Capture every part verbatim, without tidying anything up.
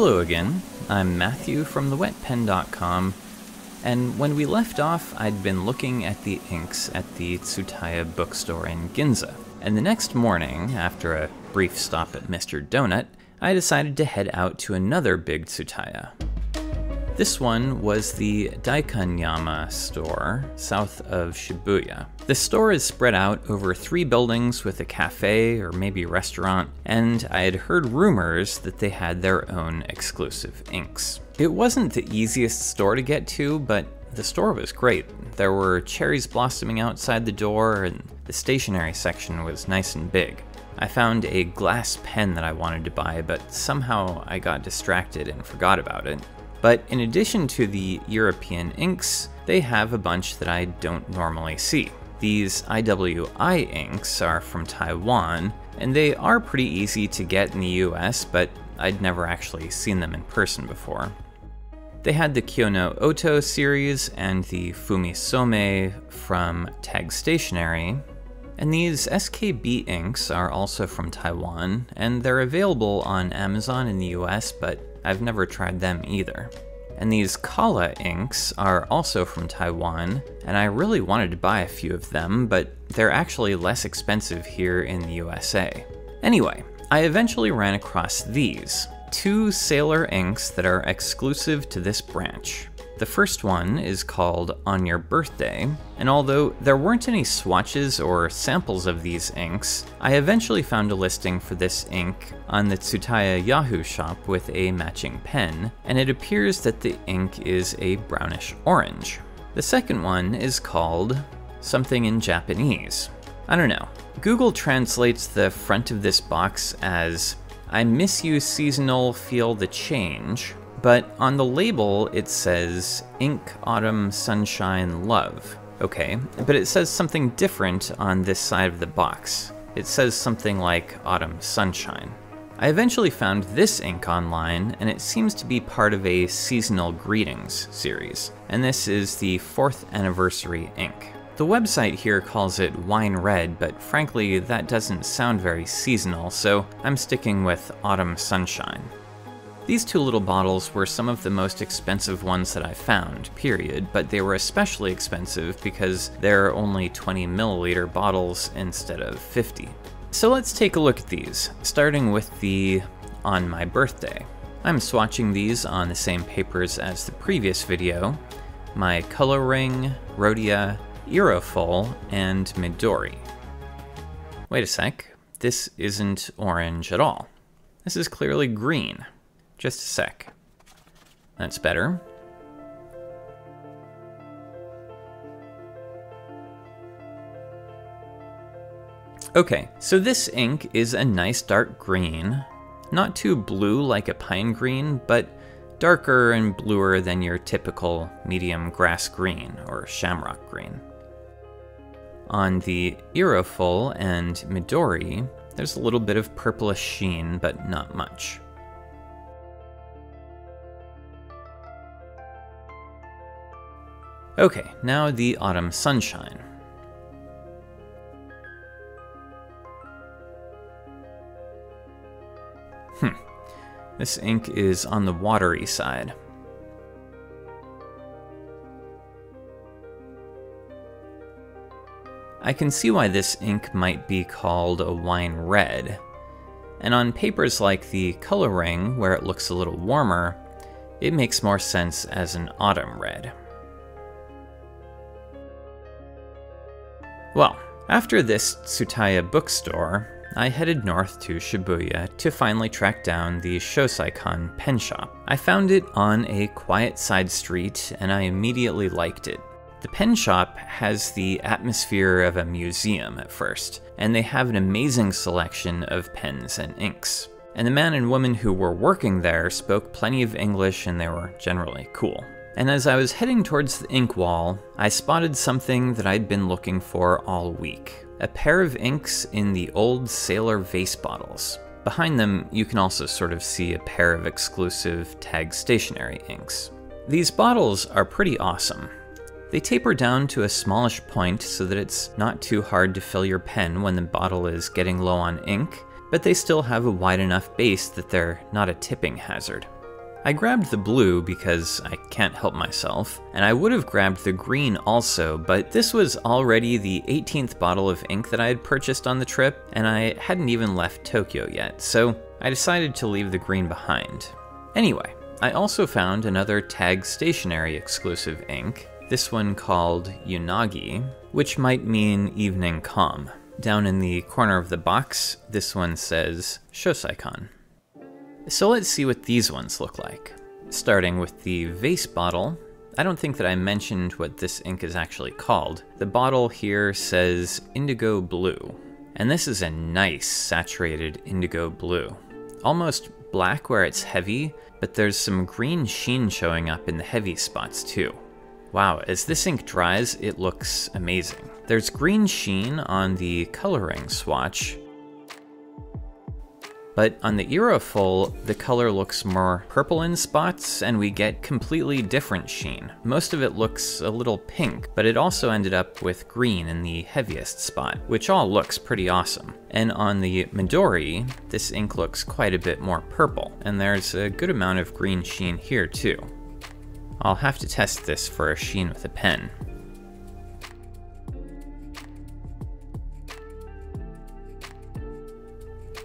Hello again, I'm Matthew from the wet pen dot com, and when we left off I'd been looking at the inks at the Tsutaya bookstore in Ginza, and the next morning, after a brief stop at Mister Donut, I decided to head out to another big Tsutaya. This one was the Daikanyama store, south of Shibuya. The store is spread out over three buildings with a cafe or maybe restaurant, and I had heard rumors that they had their own exclusive inks. It wasn't the easiest store to get to, but the store was great. There were cherries blossoming outside the door, and the stationery section was nice and big. I found a glass pen that I wanted to buy, but somehow I got distracted and forgot about it. But in addition to the European inks, they have a bunch that I don't normally see. These I W I inks are from Taiwan, and they are pretty easy to get in the U S, but I'd never actually seen them in person before. They had the Kyo no Oto series and the Fumisome from Tag Stationery, and these S K B inks are also from Taiwan, and they're available on Amazon in the U S, but I've never tried them either. And these Kala inks are also from Taiwan, and I really wanted to buy a few of them, but they're actually less expensive here in the U S A. Anyway, I eventually ran across these, two Sailor inks that are exclusive to this branch. The first one is called On Your Birthday, and although there weren't any swatches or samples of these inks, I eventually found a listing for this ink on the Tsutaya Yahoo shop with a matching pen, and it appears that the ink is a brownish orange. The second one is called something in Japanese. I don't know. Google translates the front of this box as, "I miss you seasonal, feel the change." But on the label, it says Ink, Autumn, Sunshine, Love. Okay, but it says something different on this side of the box. It says something like Autumn Sunshine. I eventually found this ink online, and it seems to be part of a seasonal greetings series, and this is the fourth anniversary ink. The website here calls it wine red, but frankly, that doesn't sound very seasonal, so I'm sticking with Autumn Sunshine. These two little bottles were some of the most expensive ones that I found, period, but they were especially expensive because they're only twenty milliliter bottles instead of fifty. So let's take a look at these, starting with the On My Birthday. I'm swatching these on the same papers as the previous video, my color ring, Rhodia, Eurofol, and Midori. Wait a sec, this isn't orange at all. This is clearly green. Just a sec. That's better. Okay, so this ink is a nice dark green. Not too blue like a pine green, but darker and bluer than your typical medium grass green or shamrock green. On the Iroful and Midori, there's a little bit of purplish sheen, but not much. Okay, now the Autumn Sunshine. Hmm, this ink is on the watery side. I can see why this ink might be called a wine red, and on papers like the color ring, where it looks a little warmer, it makes more sense as an autumn red. Well, after this Tsutaya bookstore, I headed north to Shibuya to finally track down the Shosaikan pen shop. I found it on a quiet side street, and I immediately liked it. The pen shop has the atmosphere of a museum at first, and they have an amazing selection of pens and inks. And the man and woman who were working there spoke plenty of English, and they were generally cool. And as I was heading towards the ink wall, I spotted something that I'd been looking for all week. A pair of inks in the old Sailor vase bottles. Behind them, you can also sort of see a pair of exclusive Tag Stationery inks. These bottles are pretty awesome. They taper down to a smallish point so that it's not too hard to fill your pen when the bottle is getting low on ink, but they still have a wide enough base that they're not a tipping hazard. I grabbed the blue because I can't help myself, and I would have grabbed the green also, but this was already the eighteenth bottle of ink that I had purchased on the trip, and I hadn't even left Tokyo yet, so I decided to leave the green behind. Anyway, I also found another Tag Stationery exclusive ink, this one called Yunagi, which might mean Evening Calm. Down in the corner of the box, this one says Shosaikan. So let's see what these ones look like. Starting with the vase bottle, I don't think that I mentioned what this ink is actually called. The bottle here says Indigo Blue, and this is a nice saturated indigo blue. Almost black where it's heavy, but there's some green sheen showing up in the heavy spots too. Wow, as this ink dries, it looks amazing. There's green sheen on the coloring swatch, but on the Eurofol, the color looks more purple in spots and we get completely different sheen. Most of it looks a little pink, but it also ended up with green in the heaviest spot, which all looks pretty awesome. And on the Midori, this ink looks quite a bit more purple, and there's a good amount of green sheen here too. I'll have to test this for a sheen with a pen.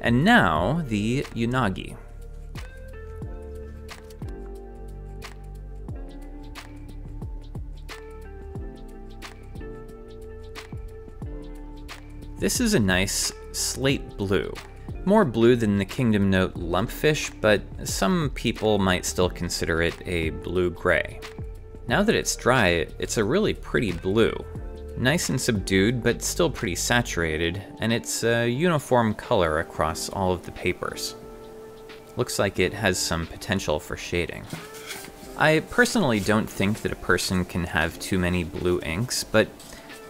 And now, the Yunagi. This is a nice slate blue. More blue than the Kingdom Note Lumpfish, but some people might still consider it a blue-gray. Now that it's dry, it's a really pretty blue. Nice and subdued, but still pretty saturated, and it's a uniform color across all of the papers. Looks like it has some potential for shading. I personally don't think that a person can have too many blue inks, but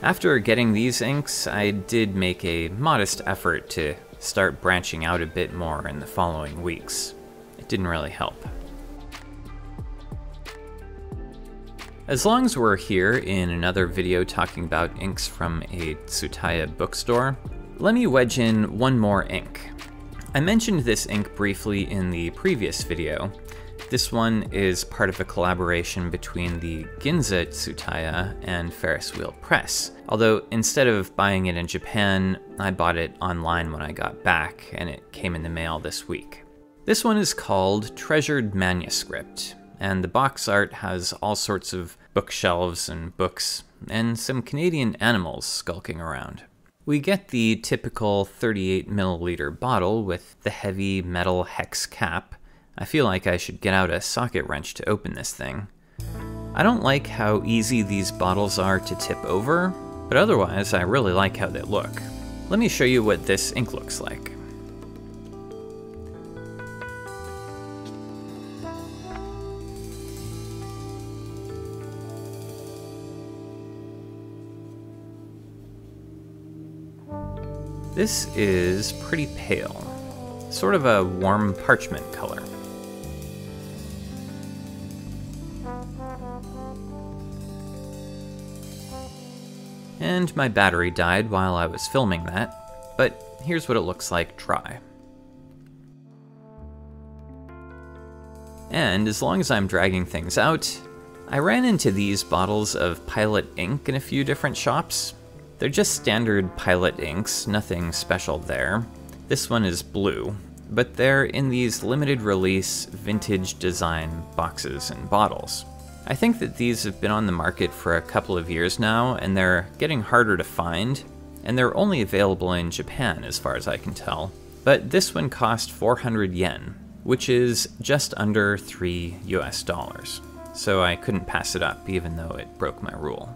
after getting these inks, I did make a modest effort to start branching out a bit more in the following weeks. It didn't really help. As long as we're here in another video talking about inks from a Tsutaya bookstore, let me wedge in one more ink. I mentioned this ink briefly in the previous video. This one is part of a collaboration between the Ginza Tsutaya and Ferris Wheel Press, although instead of buying it in Japan, I bought it online when I got back, and it came in the mail this week. This one is called Treasured Manuscript, and the box art has all sorts of bookshelves and books, and some Canadian animals skulking around. We get the typical thirty-eight milliliter bottle with the heavy metal hex cap. I feel like I should get out a socket wrench to open this thing. I don't like how easy these bottles are to tip over, but otherwise I really like how they look. Let me show you what this ink looks like. This is pretty pale, sort of a warm parchment color. And my battery died while I was filming that, but here's what it looks like dry. And as long as I'm dragging things out, I ran into these bottles of Pilot ink in a few different shops. They're just standard Pilot inks, nothing special there. This one is blue, but they're in these limited release vintage design boxes and bottles. I think that these have been on the market for a couple of years now, and they're getting harder to find, and they're only available in Japan as far as I can tell. But this one cost four hundred yen, which is just under three U S dollars. So I couldn't pass it up, even though it broke my rule.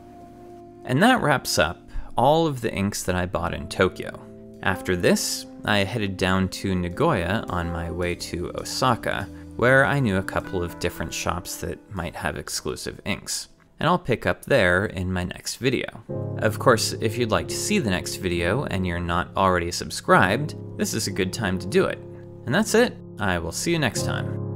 And that wraps up all of the inks that I bought in Tokyo. After this, I headed down to Nagoya on my way to Osaka, where I knew a couple of different shops that might have exclusive inks, and I'll pick up there in my next video. Of course, if you'd like to see the next video and you're not already subscribed, this is a good time to do it. And that's it, I will see you next time.